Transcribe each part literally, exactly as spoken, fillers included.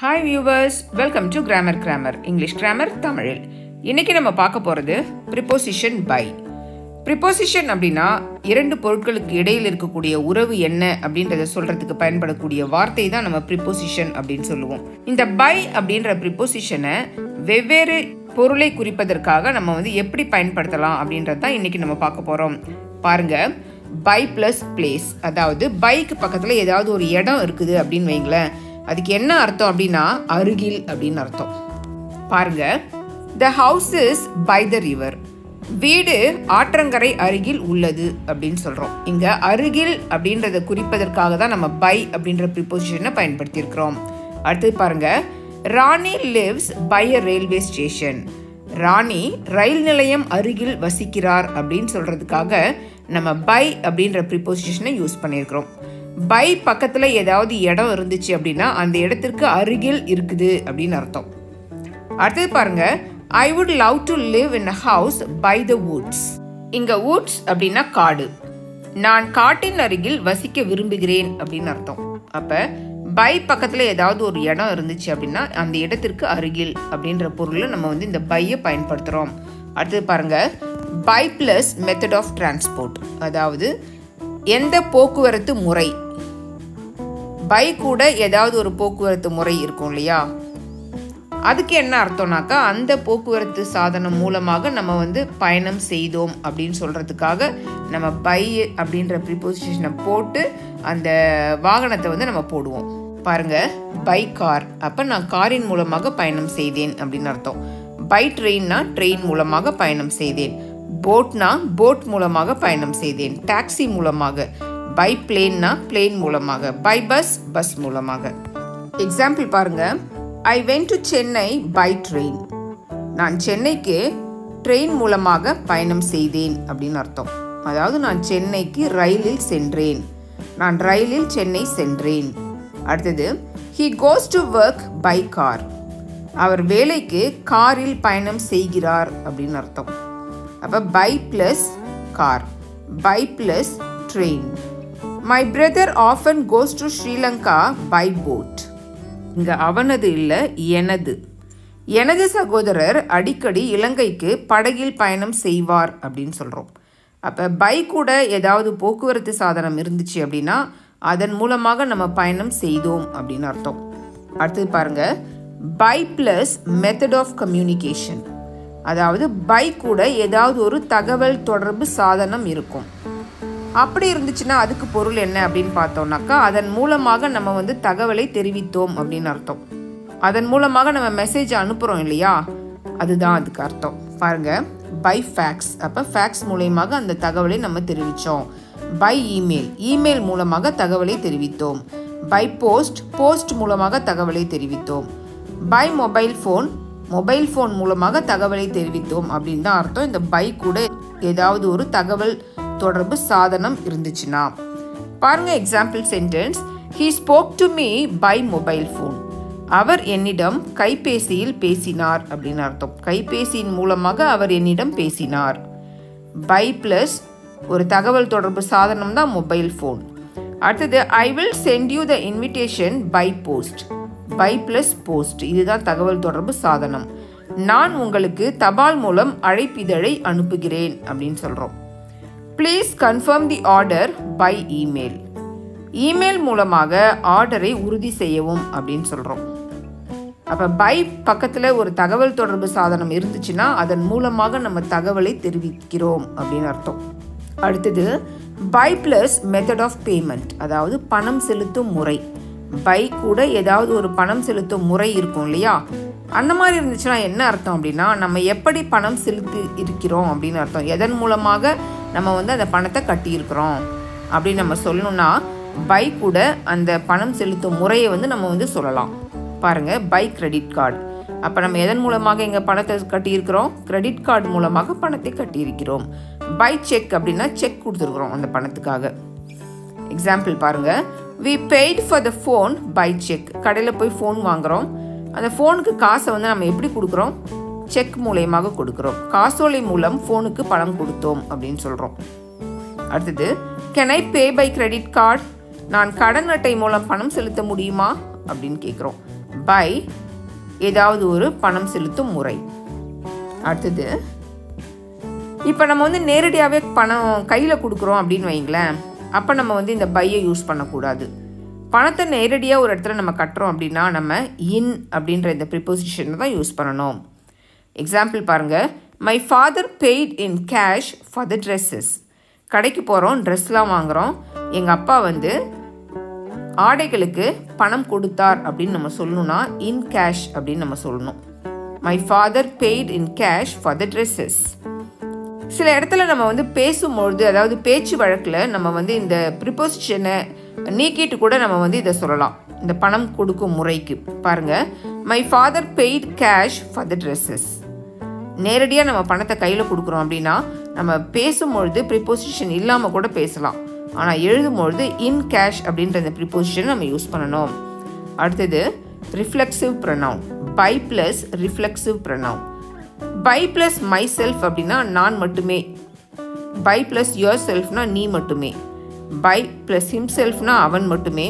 Hi viewers, welcome to Grammar Krammer, English Grammar, Tamil. இன்னைக்கு நம்ம பார்க்க போறது preposition by. Preposition அப்படினா இரண்டு பொருட்களுக்கு இடையில் இருக்கக்கூடிய உறவு என்ன அப்படின்றதை சொல்றதுக்கு பயன்படக்கூடிய வார்த்தை தான் நம்ம preposition அப்படினு சொல்லுவோம். இந்த by அப்படிங்கற preposition-ஐ வெவ்வேறு பொருளை குறிப்பதற்காக நம்ம வந்து எப்படி பயன்படுத்தலாம் அப்படின்றத தான் இன்னைக்கு நம்ம பார்க்க போறோம். பாருங்க, by plus place. அதாவது byக்கு பக்கத்துல ஏதாவது ஒரு இடம் இருக்குது அப்படினு வைங்களே. அதுக்கு என்ன அர்த்தம் அப்படினா அருகில் அப்படின அர்த்தம். பாருங்க, the house is by the river. வீடு ஆற்றங்கரை அருகில் உள்ளது அப்படினு சொல்றோம். இங்க அருகில் அப்படின்றதை குறிப்பதற்காக தான் நம்ம by அப்படிங்கற preposition-ஐ பயன்படுத்தி இருக்கோம். அடுத்து பாருங்க, ராணி lives by a railway station. ராணி ரயில் நிலையம் அருகில் வசிக்கிறார் அப்படினு சொல்றதுக்காக நம்ம by அப்படிங்கற preposition-ஐ யூஸ் பண்ணியிருக்கோம். by பக்கத்துல ஏதாவது இடம் இருந்துச்சு அப்படினா அந்த இடத்துக்கு அருகில் இருக்குது அப்படினு அர்த்தம். அடுத்து பாருங்க, I would love to live in a house by the woods. இங்க woods அப்படினா காடு. நான் காட்டின் அருகில் வசிக்க விரும்புகிறேன் அப்படினு அர்த்தம். அப்ப by பக்கத்துல ஏதாவது ஒரு இடம் இருந்துச்சு அப்படினா அந்த இடத்துக்கு அருகில் அப்படிங்கற பொருள்ல நம்ம வந்து இந்த by-ஐ பயன்படுத்துறோம். அடுத்து பாருங்க, by plus method of transport. அதாவது எந்த போக்குவரத்து முறை, by கூட ஏதாவது ஒரு போக்குவரத்து முறை இருக்கும் இல்லையா, அதுக்கு என்ன அர்த்தம்னாக்கா அந்த போக்குவரத்து சாதனம் மூலமாக நம்ம வந்து பயணம் செய்தோம் அப்படின்னு சொல்றதுக்காக நம்ம by அப்படிங்கற preposition-ஐ போட்டு அந்த வாகனத்தை வந்து நம்ம போடுவோம். பாருங்க, by car, அப்ப நான் காரின் மூலமாக பயணம் செய்தேன் அப்படின்னு அர்த்தம். by train-னா ட்ரெயின் மூலமாக பயணம் செய்தேன். போட்னா போட் மூலமாக பயணம் செய்தேன். டாக்ஸி மூலமாக. பை பிளேன்னா பிளேன் மூலமாக. பை பஸ் பஸ் மூலமாக. எக்ஸாம்பிள் பாருங்க, I went to Chennai by train. நான் சென்னைக்கு ட்ரெயின் மூலமாக பயணம் செய்தேன் அப்படின்னு அர்த்தம். அதாவது நான் சென்னைக்கு ரயிலில் சென்றேன். நான் ரயிலில் சென்னை சென்றேன். அடுத்தது, he goes to work by car. அவர் வேலைக்கு காரில் பயணம் செய்கிறார் அப்படின்னு அர்த்தம். அப்போ by plus car, by plus train. My brother often goes to Sri Lanka by boat. இங்கே அவனது இல்லை எனது. எனது சகோதரர் அடிக்கடி இலங்கைக்கு படகில் பயணம் செய்வார் அப்படின்னு சொல்கிறோம். அப்போ by கூட ஏதாவது போக்குவரத்து சாதனம் இருந்துச்சு அப்படின்னா அதன் மூலமாக நம்ம பயணம் செய்தோம் அப்படின்னு அர்த்தம். அடுத்தது பாருங்கள், by plus method of communication. அதாவது by கூட ஏதாவது ஒரு தகவல் தொடர்பு சாதனம் இருக்கும். அப்படி இருந்துச்சுன்னா அதுக்கு பொருள் என்ன அப்படின்னு பார்த்தோம்னாக்கா அதன் மூலமாக நம்ம வந்து தகவலை தெரிவித்தோம் அப்படின்னு அர்த்தம். அதன் மூலமாக நம்ம மெசேஜ் அனுப்புகிறோம் இல்லையா, அதுதான் அதுக்கு அர்த்தம். பாருங்க, by fax, அப்போ ஃபேக்ஸ் மூலமாக அந்த தகவலை நம்ம தெரிவித்தோம். by email, இமெயில் மூலமாக தகவலை தெரிவித்தோம். by post, போஸ்ட் மூலமாக தகவலை தெரிவித்தோம். by mobile phone, mobile phone மூலமாக தகவலை தெரிவித்தோம் அப்படின்னு தான் அர்த்தம். இந்த by கூட ஏதாவது ஒரு தகவல் தொடர்பு சாதனம் இருந்துச்சுன்னா. பாருங்க, example sentence, he spoke to me by mobile phone. அவர் என்னிடம் கைபேசியில் பேசினார் அப்படின்னு அர்த்தம். கைபேசியின் மூலமாக அவர் என்னிடம் பேசினார். by plus ஒரு தகவல் தொடர்பு சாதனம் தான் மொபைல் ஃபோன். அடுத்தது, I will send you the invitation by post. by plus post, இதுதான் தகவல் தொடர்பு சாதனம். நான் உங்களுக்கு தபால் மூலம் அழைப்பிதழை அனுப்புகிறேன் அப்படின்னு சொல்கிறோம். Please confirm the order by email. Email மூலமாக ஆர்டரை உறுதி செய்யவும் அப்படின்னு சொல்கிறோம். அப்போ by பக்கத்தில் ஒரு தகவல் தொடர்பு சாதனம் இருந்துச்சுன்னா அதன் மூலமாக நம்ம தகவலை தெரிவிக்கிறோம் அப்படின்னு அர்த்தம். அடுத்தது, by plus method of payment. அதாவது பணம் செலுத்தும் முறை. by கூட ஏதாவது ஒரு பணம் செலுத்தும் முறை இருக்கும் இல்லையா, அந்த மாதிரி இருந்துச்சுன்னா என்ன அர்த்தம் அப்படின்னா நம்ம எப்படி பணம் செலுத்தி இருக்கிறோம் அப்படின்னு அர்த்தம். எதன் மூலமாக நம்ம வந்து அந்த பணத்தை கட்டியிருக்கிறோம் அப்படின்னு நம்ம சொல்லணும்னா by கூட அந்த பணம் செலுத்தும் முறையை வந்து நம்ம வந்து சொல்லலாம். பாருங்கள், by கிரெடிட் கார்டு. அப்போ நம்ம எதன் மூலமாக இங்கே பணத்தை கட்டியிருக்கிறோம், கிரெடிட் கார்டு மூலமாக பணத்தை கட்டியிருக்கிறோம். by செக் அப்படின்னா செக் கொடுத்துருக்குறோம் அந்த பணத்துக்காக. எக்ஸாம்பிள் பாருங்கள், we paid for the phone by check. கடையில் போய் ஃபோன் வாங்குகிறோம். அந்த ஃபோனுக்கு காசை வந்து நம்ம எப்படி கொடுக்குறோம், செக் மூலமாக கொடுக்குறோம். காசோலை மூலம் ஃபோனுக்கு பணம் கொடுத்தோம் அப்படின்னு சொல்கிறோம். அடுத்தது, can I pay by credit card? நான் கடன் அட்டை மூலம் பணம் செலுத்த முடியுமா அப்படின்னு கேட்குறோம். by ஏதாவது ஒரு பணம் செலுத்தும் முறை. அடுத்து இப்போ நம்ம வந்து நேரடியாவே பணம் கையில கொடுக்குறோம் அப்படினு வைங்களேன், அப்ப நம்ம வந்து இந்த பையை யூஸ் பண்ண கூடாது. பணத்தை நேரடியாக ஒரு இடத்துல நம்ம கட்டறோம் அப்படினா நம்ம in அப்படிங்கற இந்த ப்ரிபோசிஷனை தான் யூஸ் பண்ணணும். எக்ஸாம்பிள் பாருங்க, my father paid in cash for the dresses. கடைக்கு போறோம், ட்ரெஸ்லாம் வாங்குறோம், எங்க அப்பா வந்து ஆடைகளுக்கு பணம் கொடுத்தார் அப்படின்னு நம்ம சொல்லணும்னா in cash அப்படின்னு நம்ம சொல்லணும். my father paid in cash for the dresses. சில இடத்துல நம்ம வந்து பேசும்பொழுது, அதாவது பேச்சு வழக்கில் நம்ம வந்து இந்த ப்ரிபோசிஷனை நீக்கிட்டு கூட நம்ம வந்து இதை சொல்லலாம். இந்த பணம் கொடுக்கும் முறைக்கு பாருங்க, my father paid cash for the dresses. நேரடியாக நம்ம பணத்தை கையில் கொடுக்குறோம் அப்படின்னா நம்ம பேசும்பொழுது ப்ரிபோசிஷன் இல்லாமல் கூட பேசலாம். ஆனால் எழுதும்பொழுது இன் கேஷ் அப்படின்ற அந்த ப்ரிபோசிஷன் நம்ம யூஸ் பண்ணணும். அடுத்தது reflexive pronoun, by plus reflexive pronoun. By plus myself அப்படின்னா நான் மட்டுமே, பை ப்ளஸ் யுவர் செல்ஃப்னா நீ மட்டுமே, பை ப்ளஸ் ஹிம் செல்ஃப்னா அவன் மட்டுமே,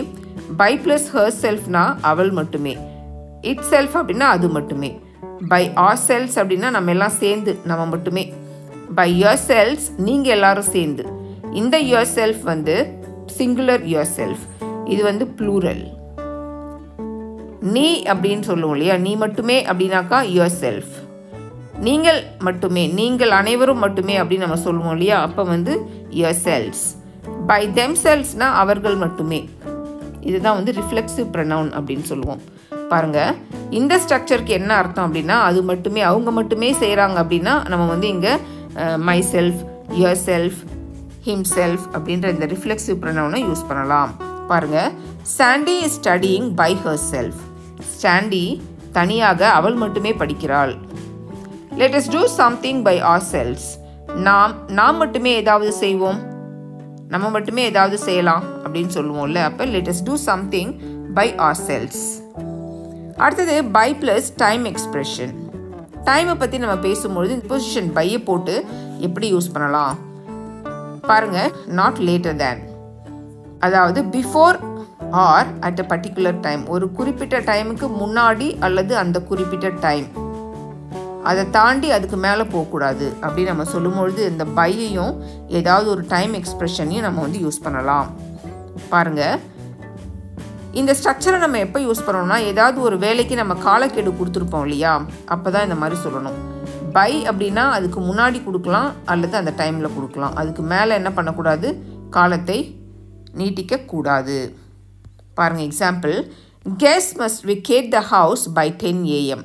பை ப்ளஸ் ஹர் செல்ஃப்னா அவள் மட்டுமே, இட் செல்ஃப் அப்படின்னா அது மட்டுமே, பை ஆர் செல்ஸ் அப்படின்னா நம்ம எல்லாம் சேர்ந்து நம்ம மட்டுமே, பை யுவர் செல்ஸ் நீங்கள் எல்லாரும் சேர்ந்து. இந்த யுவர் செல்ஃப் வந்து சிங்குலர் யுவர் செல்ஃப், இது வந்து ப்ளூரல். நீ அப்படின்னு சொல்லுவோம் இல்லையா, நீ மட்டுமே அப்படின்னாக்கா யுவர் செல்ஃப், நீங்கள் மட்டுமே, நீங்கள் அனைவரும் மட்டுமே அப்படின்னு நம்ம சொல்லுவோம் இல்லையா, அப்போ வந்து யுவர் செல்ஸ். பை தெம் செல்ஸ்னா அவர்கள் மட்டுமே, இதுதான் வந்து ரிஃப்ளெக்ஸிவ் ப்ரனவுன் அப்படின்னு சொல்லுவோம். பாருங்க, இந்த ஸ்ட்ரக்சருக்கு என்ன அர்த்தம் அப்படின்னா அது மட்டுமே, அவங்க மட்டுமே செய்கிறாங்க அப்படின்னா நம்ம வந்து இங்கே myself, yourself, himself அப்படின்ற இந்த ரிஃப்ளெக்ஸிவ் ப்ரனவுனை யூஸ் பண்ணலாம். பாருங்க, Sandy is studying by herself. Sandy தனியாக அவள் மட்டுமே படிக்கிறாள். Let us do something by ourselves. நாம் நாம் மட்டுமே ஏதாவது செய்வோம், நம்ம மட்டுமே ஏதாவது செய்யலாம் அப்படின்னு சொல்லுவோம்ல, அப்போ let us do something by ourselves. அடுத்தது by plus time expression. டைமை பற்றி நம்ம பேசும்பொழுது இந்த பொசிஷன் பையை போட்டு எப்படி யூஸ் பண்ணலாம் பாருங்க, not later than, அதாவது before or at a particular time, ஒரு குறிப்பிட்ட டைமுக்கு முன்னாடி அல்லது அந்த குறிப்பிட்ட டைம், அதை தாண்டி அதுக்கு மேலே போகக்கூடாது அப்படின்னு நம்ம சொல்லும்பொழுது இந்த பையையும் ஏதாவது ஒரு டைம் எக்ஸ்ப்ரெஷனையும் நம்ம வந்து யூஸ் பண்ணலாம். பாருங்கள், இந்த ஸ்ட்ரக்சரை நம்ம எப்போ யூஸ் பண்ணணும்னா ஏதாவது ஒரு வேலைக்கு நம்ம காலக்கெடு கொடுத்துருப்போம் இல்லையா, அப்போ தான் இந்த மாதிரி சொல்லணும். பை அப்படின்னா அதுக்கு முன்னாடி கொடுக்கலாம் அல்லது அந்த டைமில் கொடுக்கலாம், அதுக்கு மேலே என்ன பண்ணக்கூடாது, காலத்தை நீட்டிக்கக்கூடாது. பாருங்கள் example, guests must vacate the house by ten a m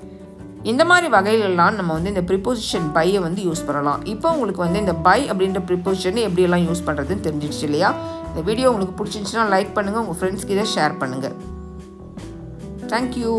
இந்த மாதிரி வகையிலெல்லாம் நம்ம வந்து இந்த ப்ரிபோசிஷன் பையை வந்து யூஸ் பண்ணலாம். இப்போ உங்களுக்கு வந்து இந்த பை அப்படின்ற ப்ரிபோசிஷனை எப்படியெல்லாம் யூஸ் பண்ணுறதுன்னு தெரிஞ்சிடுச்சு இல்லையா. இந்த வீடியோ உங்களுக்கு பிடிச்சிருந்துச்சுன்னா லைக் பண்ணுங்கள், உங்கள் ஃப்ரெண்ட்ஸ்க்கு இதை ஷேர் பண்ணுங்கள். தேங்க்யூ.